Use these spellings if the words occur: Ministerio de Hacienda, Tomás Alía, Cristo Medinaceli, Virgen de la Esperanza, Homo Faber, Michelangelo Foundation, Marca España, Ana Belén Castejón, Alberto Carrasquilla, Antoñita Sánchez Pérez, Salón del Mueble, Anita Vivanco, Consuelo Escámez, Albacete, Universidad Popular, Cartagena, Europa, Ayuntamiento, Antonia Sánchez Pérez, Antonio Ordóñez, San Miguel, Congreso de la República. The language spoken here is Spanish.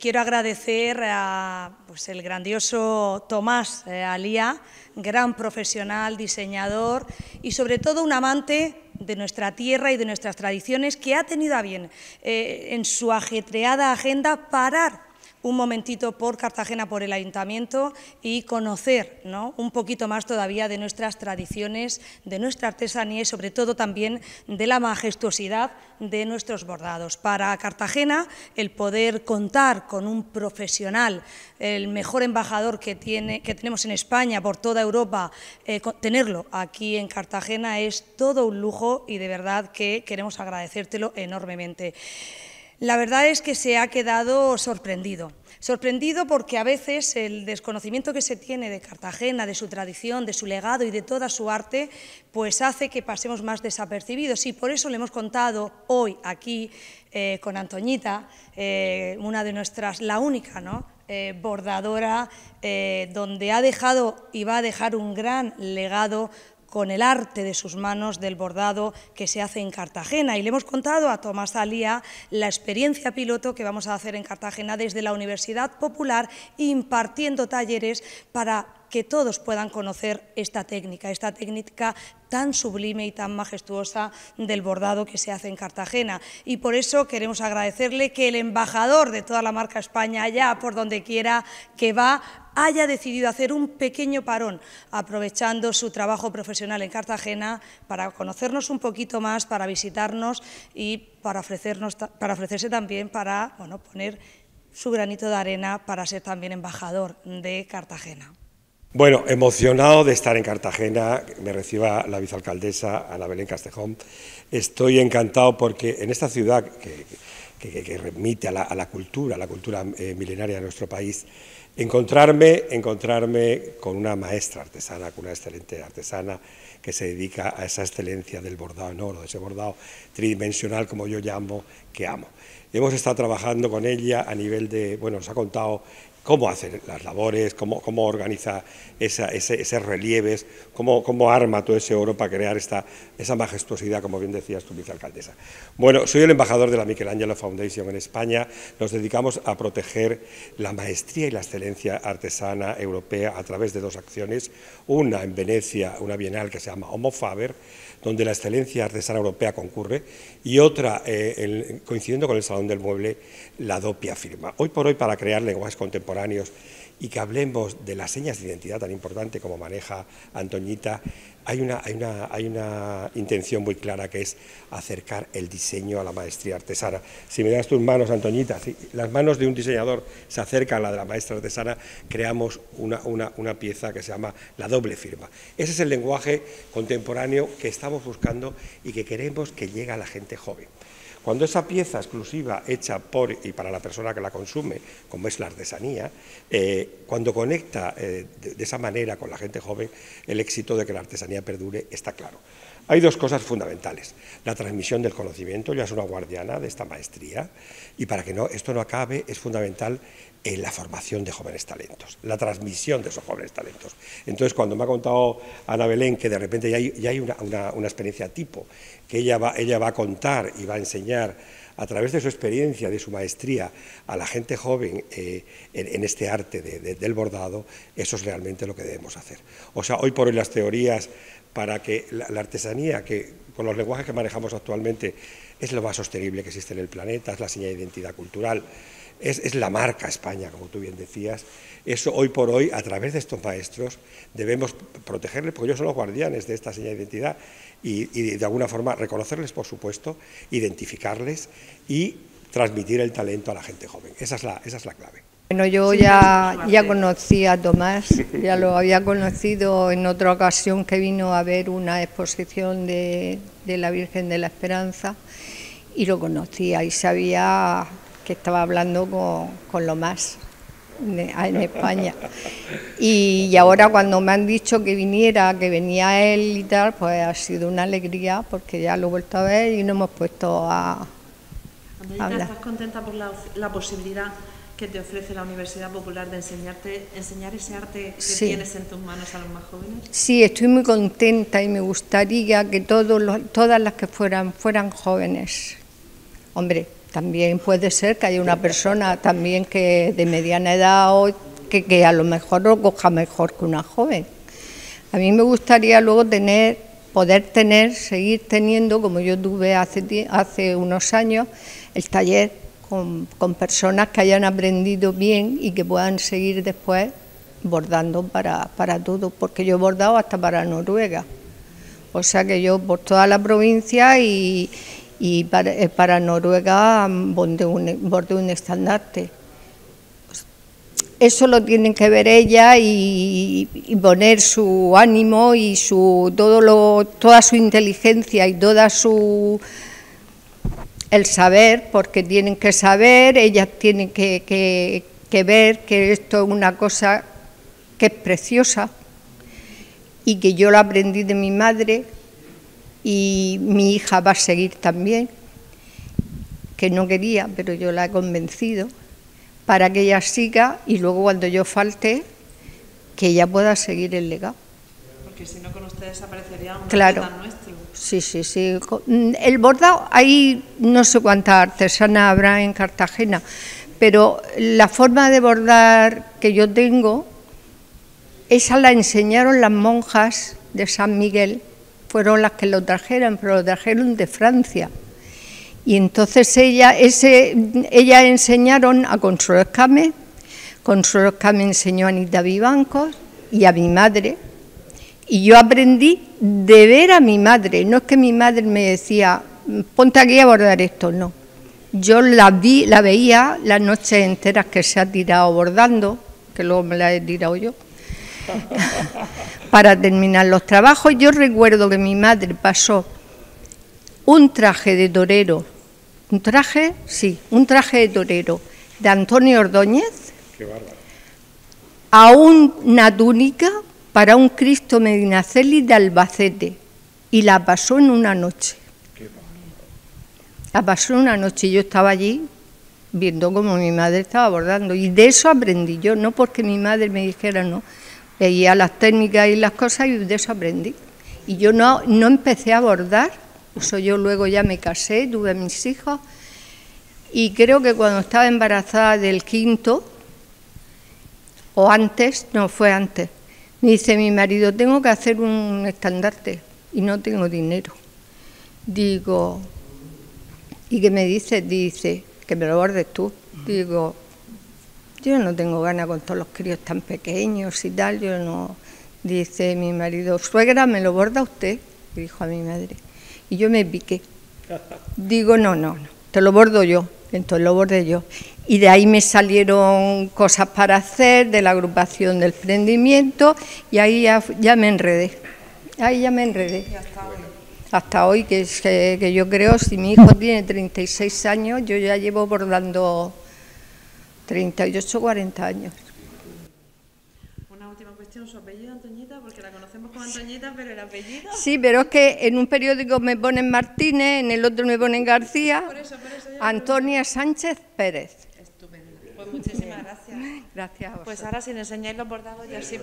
Quiero agradecer a el grandioso Tomás Alía, gran profesional, diseñador y sobre todo un amante de nuestra tierra y de nuestras tradiciones, que ha tenido a bien en su ajetreada agenda parar un momentito por Cartagena, por el Ayuntamiento, y conocer, ¿no?, un poquito más todavía de nuestras tradiciones, de nuestra artesanía y sobre todo también de la majestuosidad de nuestros bordados. Para Cartagena, el poder contar con un profesional, el mejor embajador que tenemos en España, por toda Europa, tenerlo aquí en Cartagena es todo un lujo y de verdad que queremos agradecértelo enormemente. La verdad es que se ha quedado sorprendido. Sorprendido porque a veces el desconocimiento que se tiene de Cartagena, de su tradición, de su legado y de toda su arte, pues hace que pasemos más desapercibidos. Y por eso le hemos contado hoy aquí con Antoñita, una de nuestras, la única, ¿no?, bordadora, donde ha dejado y va a dejar un gran legado con el arte de sus manos del bordado que se hace en Cartagena. Y le hemos contado a Tomás Alía la experiencia piloto que vamos a hacer en Cartagena desde la Universidad Popular, impartiendo talleres para que todos puedan conocer esta técnica tan sublime y tan majestuosa del bordado que se hace en Cartagena. Y por eso queremos agradecerle que el embajador de toda la marca España, allá por donde quiera que va, haya decidido hacer un pequeño parón, aprovechando su trabajo profesional en Cartagena para conocernos un poquito más, para visitarnos y para ofrecerse también para, bueno, poner su granito de arena para ser también embajador de Cartagena. Bueno, emocionado de estar en Cartagena, me reciba la vicealcaldesa Ana Belén Castejón. Estoy encantado porque en esta ciudad que remite a la cultura milenaria de nuestro país, encontrarme con una maestra artesana, con una excelente artesana que se dedica a esa excelencia del bordado en oro, de ese bordado tridimensional, como yo llamo, que amo. Hemos estado trabajando con ella a nivel de, bueno, nos ha contado cómo hacer las labores, cómo organiza esos relieves, cómo arma todo ese oro para crear esa majestuosidad, como bien decías tú, vicealcaldesa. Bueno, soy el embajador de la Michelangelo Foundation en España. Nos dedicamos a proteger la maestría y la excelencia artesana europea a través de dos acciones. Una en Venecia, una bienal que se llama Homo Faber, donde la excelencia artesana europea concurre, y otra, coincidiendo con el Salón del Mueble, la doppia firma. Hoy por hoy, para crear lenguajes contemporáneos y que hablemos de las señas de identidad tan importante como maneja Antoñita, hay una intención muy clara, que es acercar el diseño a la maestría artesana. Si me das tus manos, Antoñita, si las manos de un diseñador se acercan a la de la maestra artesana, creamos una pieza que se llama la doble firma. Ese es el lenguaje contemporáneo que estamos buscando y que queremos que llegue a la gente joven. Cuando esa pieza exclusiva hecha por y para la persona que la consume, como es la artesanía, cuando conecta de esa manera con la gente joven, el éxito de que la artesanía perdure está claro. Hay dos cosas fundamentales: la transmisión del conocimiento, yo soy una guardiana de esta maestría, y para que esto no acabe es fundamental en la formación de jóvenes talentos, la transmisión de esos jóvenes talentos. Entonces, cuando me ha contado Ana Belén que de repente ya hay una experiencia tipo, que ella va a contar y va a enseñar a través de su experiencia, de su maestría, a la gente joven en este arte del bordado, eso es realmente lo que debemos hacer. O sea, hoy por hoy las teorías para que la artesanía, que con los lenguajes que manejamos actualmente, es lo más sostenible que existe en el planeta, es la señal de identidad cultural, es la marca España, como tú bien decías. Eso hoy por hoy, a través de estos maestros, debemos protegerles, porque ellos son los guardianes de esta señal de identidad, y de alguna forma reconocerles, por supuesto, identificarles y transmitir el talento a la gente joven. Esa es la clave. Bueno, yo ya conocí a Tomás, ya lo había conocido en otra ocasión que vino a ver una exposición de la Virgen de la Esperanza, y lo conocía y sabía que estaba hablando con lo más en España. Y ahora, cuando me han dicho que viniera, que venía él y tal, pues ha sido una alegría, porque ya lo he vuelto a ver y nos hemos puesto a hablar. ¿Estás contenta por la posibilidad que te ofrece la Universidad Popular de enseñar ese arte que tienes en tus manos a los más jóvenes? Sí, estoy muy contenta y me gustaría que todas las que fueran jóvenes. Hombre, También puede ser que haya una persona también que de mediana edad o que a lo mejor lo coja mejor que una joven. A mí me gustaría luego seguir teniendo, como yo tuve hace unos años, el taller con personas que hayan aprendido bien y que puedan seguir después bordando para todo, porque yo he bordado hasta para Noruega, o sea que yo por toda la provincia y para Noruega bordé un estandarte. Eso lo tienen que ver ella y poner su ánimo y toda su inteligencia y toda su el saber, porque tienen que saber, ellas tienen que ver que esto es una cosa que es preciosa y que yo la aprendí de mi madre y mi hija va a seguir también, que no quería, pero yo la he convencido, para que ella siga y luego cuando yo falte, que ella pueda seguir el legado. Porque si no, con ustedes aparecería un artesano nuestro. Sí, sí, sí. El bordado, hay no sé cuántas artesanas habrá en Cartagena, pero la forma de bordar que yo tengo, esa la enseñaron las monjas de San Miguel, fueron las que lo trajeron, pero lo trajeron de Francia. Y entonces ellas enseñaron a Consuelo Escámez, Consuelo Escámez enseñó a Anita Vivanco y a mi madre, y yo aprendí de ver a mi madre, no es que mi madre me decía, ponte aquí a bordar esto, no. Yo la veía las noches enteras que se ha tirado bordando, que luego me la he tirado yo, para terminar los trabajos. Yo recuerdo que mi madre pasó un traje de torero, un traje de torero de Antonio Ordóñez. Qué bárbaro. A una túnica para un Cristo Medinaceli de Albacete, y la pasó en una noche. Qué bárbaro. La pasó en una noche y yo estaba allí viendo cómo mi madre estaba bordando, y de eso aprendí yo, no porque mi madre me dijera, no, veía las técnicas y las cosas y de eso aprendí. Y yo no empecé a bordar, eso yo luego ya me casé, tuve a mis hijos, y creo que cuando estaba embarazada del quinto, o antes, no, fue antes, me dice mi marido, tengo que hacer un estandarte y no tengo dinero. Digo, ¿y qué me dices? Dice, que me lo bordes tú. Digo, yo no tengo ganas con todos los críos tan pequeños y tal, yo no. Dice mi marido, suegra, ¿me lo borda usted? Y dijo a mi madre. Y yo me piqué. Digo, no, te lo bordo yo. Entonces lo bordé yo. Y de ahí me salieron cosas para hacer, de la agrupación del emprendimiento, y ahí ya me enredé. Ahí ya me enredé. Hasta hoy, que yo creo, si mi hijo tiene 36 años, yo ya llevo bordando 38, 40 años. Una última cuestión, ¿su apellido, Antoñita? Porque la conocemos como Antoñita, pero el apellido... Sí, pero es que en un periódico me ponen Martínez, en el otro me ponen García. Por eso, Antonia Sánchez Pérez. Estupendo. Pues muchísimas gracias. Gracias a vosotros. Pues ahora si le enseñáis los bordados y así...